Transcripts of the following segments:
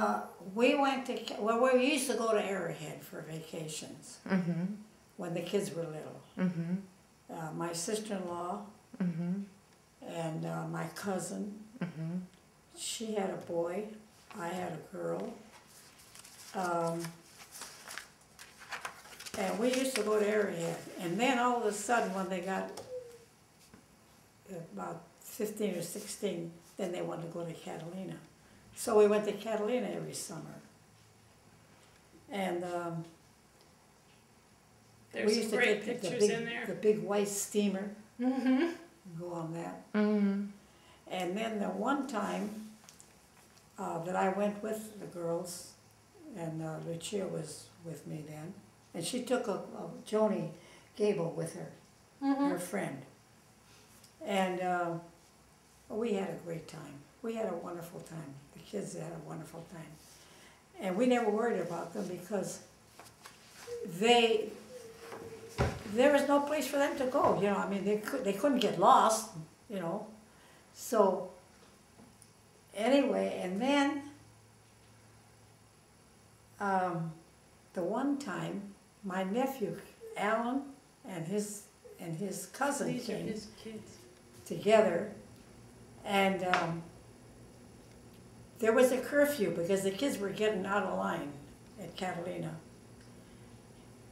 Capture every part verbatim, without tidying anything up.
Uh, we went to, well, we used to go to Arrowhead for vacations mm-hmm. when the kids were little. Mm-hmm. uh, my sister-in-law mm-hmm. and uh, my cousin, mm-hmm. she had a boy, I had a girl. Um, and we used to go to Arrowhead. And then all of a sudden when they got about fifteen or sixteen, then they wanted to go to Catalina. So we went to Catalina every summer. And um, there's we used some great to get the, the pictures big, in there. The big white steamer. Mm-hmm. Go on that. Mm-hmm. And then the one time uh, that I went with the girls, and uh, Lucia was with me then, and she took a, a Joni Gable with her, mm-hmm. her friend. And uh, we had a great time. We had a wonderful time. The kids had a wonderful time. And we never worried about them because they, there was no place for them to go. You know, I mean, they, could, they couldn't get lost, you know. So anyway, and then um, the one time, my nephew, Alan, and his, and his cousin These came are his kids. together. And um, there was a curfew because the kids were getting out of line at Catalina.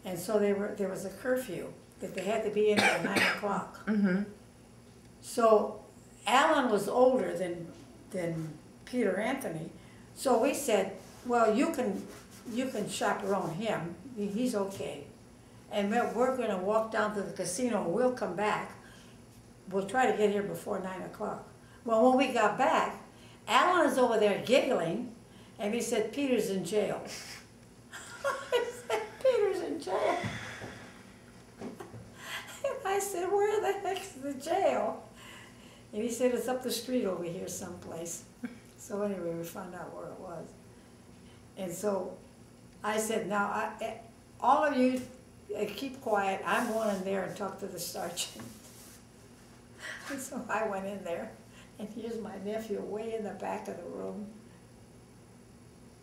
And so they were, there was a curfew that they had to be in at nine o'clock. Mm-hmm. So Alan was older than, than Peter Anthony. So we said, well, you can, you can chaperone him. He's okay. And we're going to walk down to the casino and we'll come back. We'll try to get here before nine o'clock. Well, when we got back, Alan is over there giggling, and he said, Peter's in jail. I said, Peter's in jail. And I said, where the heck's the jail? And he said, it's up the street over here someplace. So anyway, we found out where it was. And so I said, now, I, all of you uh, keep quiet. I'm going in there and talk to the sergeant. And so I went in there. And here's my nephew way in the back of the room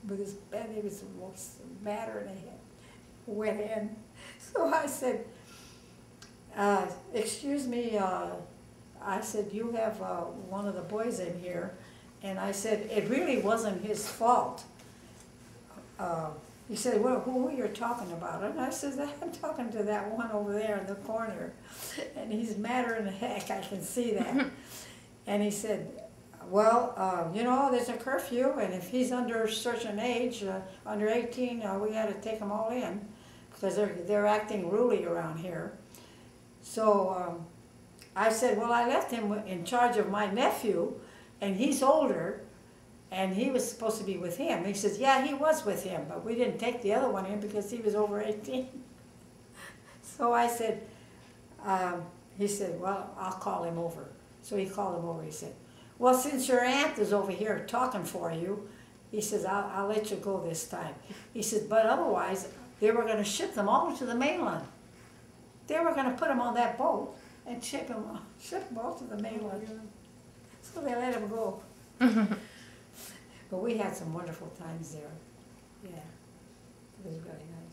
with his bed. He was the matter and he went in. So I said, uh, excuse me, uh, I said, you have uh, one of the boys in here. And I said, it really wasn't his fault. Uh, he said, well, who are you talking about? And I said, I'm talking to that one over there in the corner. And he's madder than heck, I can see that. And he said, well, uh, you know, there's a curfew, and if he's under a certain age, uh, under eighteen, uh, we got to take them all in because they're, they're acting rudely around here. So um, I said, well, I left him in charge of my nephew, and he's older, and he was supposed to be with him. And he says, yeah, he was with him, but we didn't take the other one in because he was over eighteen. So I said, um, he said, well, I'll call him over. So he called him over, he said, well, since your aunt is over here talking for you, he says, I'll, I'll let you go this time. He said, but otherwise, they were going to ship them all to the mainland. They were going to put them on that boat and ship them, ship them all to the mainland. So they let him go. But we had some wonderful times there. Yeah, it was really nice.